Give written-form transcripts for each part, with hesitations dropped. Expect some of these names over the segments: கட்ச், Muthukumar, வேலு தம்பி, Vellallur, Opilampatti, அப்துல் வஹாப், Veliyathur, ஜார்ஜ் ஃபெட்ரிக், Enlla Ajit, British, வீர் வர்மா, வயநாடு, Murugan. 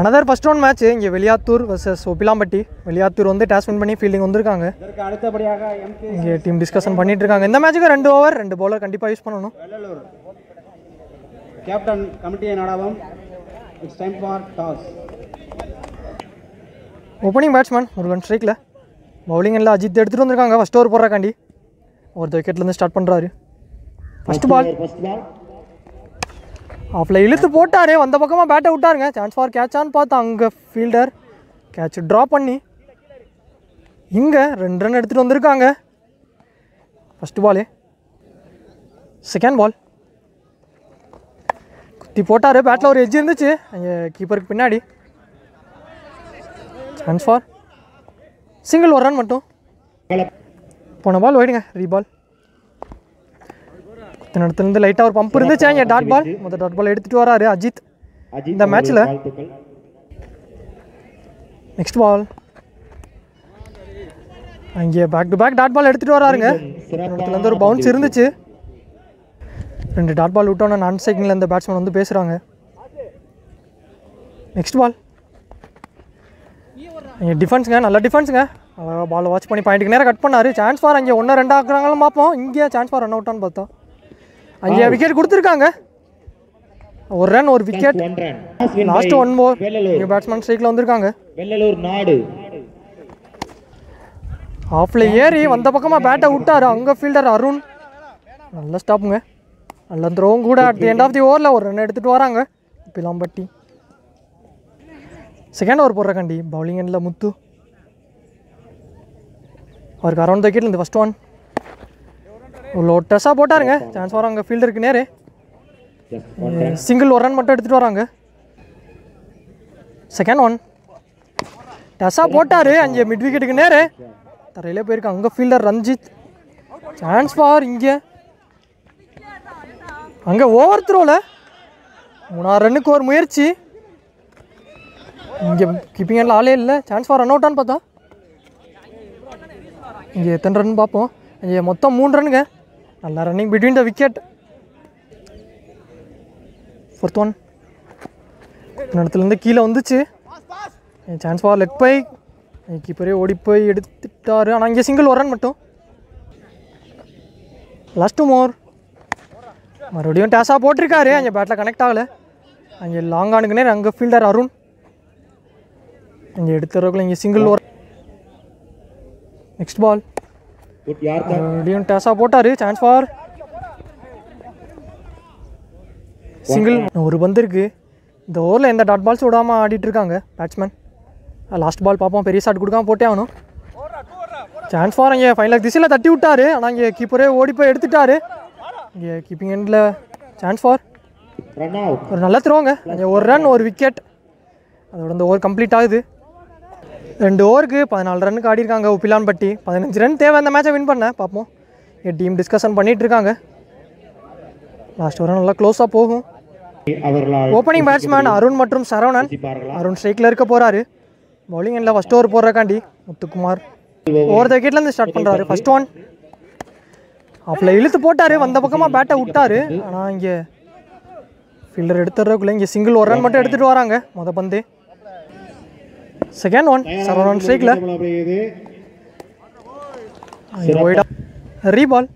Another first round match inge Veliyathur versus Opilampatti. Veliyathur vende toss win panni fielding vandirukanga. Idharku aduthapadiyaaga MK inge team discussion panniterukanga. Indha match ku 2 over 2 bowler kandipa use pananum. Vellallur captain committee nadavam. It's time for toss. Opening batsman Murugan strike la. Bowling Enlla Ajit eduthu vandirukanga first over porra kandi. Or wicket la start pandraaru. First ball. After that, போட்டாரே வந்த பக்கமா bat அவுட்டாருங்க chance for catch on பார்த்தா அங்க fielder catch drop பண்ணி இங்க 2 run எடுத்துட்டு வந்திருக்காங்க ஃபர்ஸ்ட் பால் செகண்ட் பால் குத்தி போட்டாரே பேட்ல ஒரு எட்ஜ் இருந்துச்சு அங்க கீப்பருக்கு பின்னாடி சான்ஸ் ஃபார் சிங்கிள் ஒரு ரன் மட்டும் போன பால் ஓடிங்க ரீபால் தன்னடுத்து லைட்டா ஒரு பம்ப் இருந்துச்சாங்க டாட் பால் முத டாட் பால் எடுத்துட்டு வராரு அஜித் இந்த மேட்ச்ல நெக்ஸ்ட் பால் அங்க back to back dot ball எடுத்துட்டு வராருங்க தன்னடுத்துல இருந்து ஒரு பவுன்ஸ் இருந்துச்சு ரெண்டு டாட் பால் விட்டோன நான் செகண்ட்ல அந்த பேட்ஸ்மேன் வந்து பேசுறாங்க நெக்ஸ்ட் பால் அங்க டிஃபென்ஸ்ங்க நல்ல டிஃபென்ஸ்ங்க பால் வாட்ச் பண்ணி பாயிண்ட்க்கு நேரா கட் பண்ணாரு சான்ஸ் ஃபார் அங்க 1 2 ஆக்குறாங்களா பாப்போம் இங்க chance for run out on பார்த்தா அங்க விக்கெட் கொடுத்திருக்காங்க ஒரு ரன் ஒரு விக்கெட் லாஸ்ட் ஒன் மோர் இங்க பேட்ஸ்மேன் ஸ்ட்ரைக்ல வந்திருக்காங்க வெள்ளலூர் நாடு ஆஃப்ல ஏறி வந்த பக்கமா பேட் அவுட்டாரு அங்க ஃபீல்டர் அருண் நல்ல ஸ்டாப்ங்க நல்ல த்ரோவும் கூட at the end of the over ல ஒரு ரன் எடுத்துட்டு வராங்க பிலாம்பட்டி செகண்ட் ஓவர் போற கண்டி பவுலிங் எண்ட்ல முத்து அவருக்கு அரவுண்ட் த விக்கெட்ல இந்த ஃபர்ஸ்ட் ஒன் ஒரு டெஸ்ஸா போட்டாருங்க சான்ஸ் வராங்க ஃபீல்டருக்கு நேரே சிங்கிள் ஒரு ரன் மட்டும் எடுத்துட்டு வராங்க செகண்ட் ஒன் டெஸ்ஸா போட்டாரு அங்கே மிட் விக்கெட்டுக்கு நேரே தரையிலே போயிருக்கு அங்கே ஃபீல்டர் ரஞ்சித் சான்ஸ் ஃபார் இங்கே அங்கே ஓவர் த்ரோவில் 3 ரன்னுக்கு ஒரு முயற்சி இங்கே கீப்பிங் எல்லாம் ஆளே இல்லை சான்ஸ் ஃபார் ரன் அவுட்டான்னு பார்த்தா இங்கே எத்தனை ரன் பார்ப்போம் இங்கே மொத்தம் 3 ரன்னுங்க நல்லா running between the wicket fourth one இடத்துலேருந்து கீழே வந்துச்சு சான்ஸ் ஃபார் லெக் பை கீப்பரே ஓடி போய் எடுத்துட்டாரு ஆனால் இங்கே சிங்கிள் ஒரு ரன் மட்டும் லாஸ்ட் மோர் மறுபடியும் டேஸாக போட்டிருக்காரு அங்கே பேட்டில் கனெக்ட் ஆகலை அங்கே லாங் ஆனுக்குனே அங்கே ஃபீல்டர் அருண் இங்கே எடுத்துறதுக்குள்ள இங்கே சிங்கிள் ஒரு நெக்ஸ்ட் பால் மறுபடியும் டேஸாக போட்டாரு சான்ஸ் ஃபார் சிங்கிள் ஒரு பந்து இருக்கு இந்த ஓவரில் எந்த டாட் பால்ஸ் விடாமல் ஆடிட்டு இருக்காங்க பேட்ஸ்மேன் லாஸ்ட் பால் பார்ப்போம் பெரிய ஷாட் கொடுக்காம போட்டே ஆகணும் சான்ஸ் ஃபார் இங்கே ஃபைனலாக திசையில் தட்டி விட்டாரு ஆனால் இங்கே கீப்பரே ஓடி போய் எடுத்துட்டாரு இங்கே கீப்பிங் எண்டில் சான்ஸ் ஃபார் ஒரு நல்லா த்ரோங்க இங்கே ஒரு ரன் ஒரு விக்கெட் அதோட இந்த ஓவர் கம்ப்ளீட் ஆகுது 2 ஓவருக்கு 14 ரன்னுக்கு ஆடி இருக்காங்க உப்பிலாம்பட்டி 15 ரன் தேவை அந்த மேட்சை வின் பண்ண பார்ப்போம் என் டீம் டிஸ்கஷன் பண்ணிட்டு இருக்காங்க லாஸ்ட் ஓவர் நல்லா க்ளோஸாக போகும் ஓப்பனிங் பேட்ஸ்மேன் அருண் மற்றும் சரவணன் அருண் ஸ்ட்ரைக்கில் இருக்க போகிறாரு பவுலிங் எண்ணில் ஃபஸ்ட் ஓவர் போடுறக்காண்டி முத்துக்குமார் ஓவர் த விக்கெட்லேருந்து ஸ்டார்ட் பண்ணுறாரு ஃபர்ஸ்ட் ஒன் அப்போ இழுத்து போட்டார் வந்த பக்கமாக பேட்டை விட்டார் ஆனால் இங்கே ஃபீல்டர் எடுத்துறதுக்குள்ளே இங்கே சிங்கிள் ஒரு ரன் மட்டும் எடுத்துகிட்டு வராங்க மொதல் பந்து செகண்ட் ஒன் சரவானன் ஸ்ட்ரைக்ல ரீபால்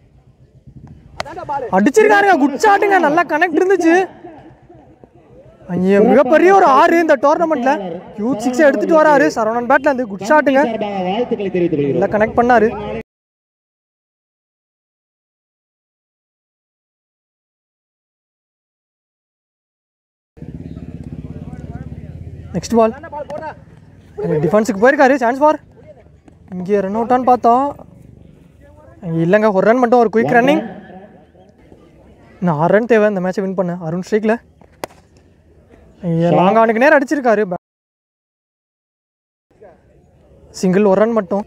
அடிச்சிருக்காருங்க குட் ஷாட்டுங்க நல்லா கனெக்ட் இருந்துச்சு மிகப்பெரிய ஒரு 6 இந்த டோர்னமெண்ட்ல ஹியூஜ் 6 எடுத்துட்டு வராரு சரவானன் பேட்ல இருந்து குட் ஷாட்டுங்க நல்லா கனெக்ட் பண்ணாரு நெக்ஸ்ட் பால் டிஃபென்ஸுக்கு போயிருக்காரு சான்ஸ் ஃபார் இங்கே ரன் அவுட்டான்னு பார்த்தோம் இல்லைங்க ஒரு ரன் மட்டும் ஒரு குயிக் ரன்னிங் இன்னும் 6 ரன் தேவை இந்த மேட்சை வின் பண்ண அருண் ஸ்ட்ரைக்கில் லாங் ஆனுக்கு நேரம் அடிச்சிருக்காரு சிங்கிள் ஒரு ரன் மட்டும்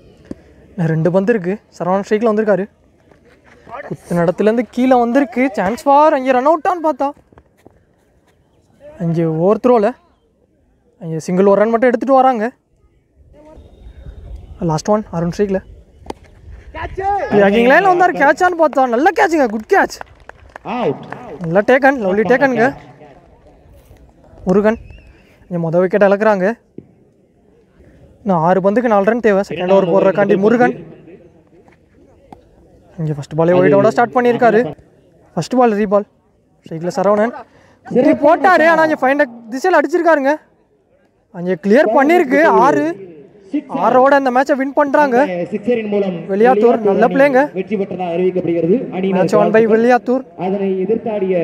2 பந்து இருக்குது சரவணன் ஸ்ட்ரைக்கில் வந்திருக்காரு குத்து நடத்துலேருந்து கீழே வந்திருக்கு சான்ஸ் ஃபார் இங்கே ரன் அவுட்டான்னு பார்த்தா இங்கே ஓவர் த்ரோவில் இங்கே சிங்கிள் ஒரு ரன் மட்டும் எடுத்துகிட்டு வராங்க லாஸ்ட் ஒன் அருண் ஸ்ட்ரைக்கில் கேக்கிங் லைனில் வந்தார் கேட்சான்னு பார்த்தோம் நல்ல கேட்சுங்க குட் கேட்ச் நல்லா டேக்கன் லவ்லி டேக்கனுங்க முருகன் இங்கே மொதல் விக்கெட் இழக்கிறாங்க. இன்னும் 6 பந்துக்கு 4 ரன் தேவை. செகண்ட் ஓவர் போடுறக்காண்டி முருகன் இங்கே ஃபஸ்ட் பாலே ஒயிட்டோட ஸ்டார்ட் பண்ணியிருக்காரு. ஃபஸ்ட் பால் ரீபால் சைடில் சரவணன் சரி போட்டார். ஆனால் இங்கே ஃபைன் திசையில் அடிச்சிருக்காருங்க. அங்கே கிளியர் பண்ணியிருக்கு. 6 ஓட அந்த மேட்சை வின் பண்ணுறாங்க வெளியாத்தூர். நல்ல பிள்ளைங்க. வெற்றி பெற்றதாக அறிவிக்கப்படுகிறது. Match 1 by Veliyathur. அதனை எதிர்த்தாடிய